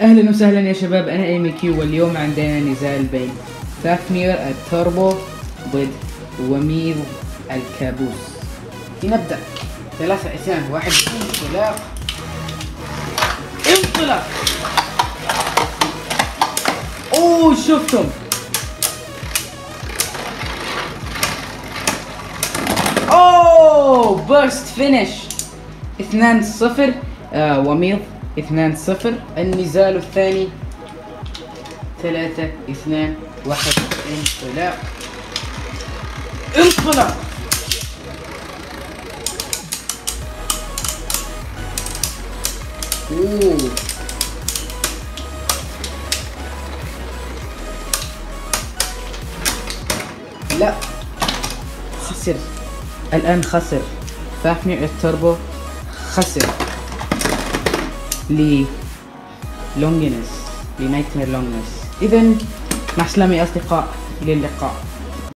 اهلا وسهلا يا شباب، انا AAA MAQ، واليوم عندنا نزال بين تاكمير التوربو ضد وميض الكابوس. لنبدأ. 3 2 1 انطلاق. اوه شفتم، اوه بيرست فينيش. 2-0 وميض 2-0. النزال الثاني 3-2-1 انطلاق. اوه لا، خسر الآن، خسر تاكمير التوربو، خسر لنايتمير لونجنس. إذن مع السلامة يا أصدقاء، إلى اللقاء.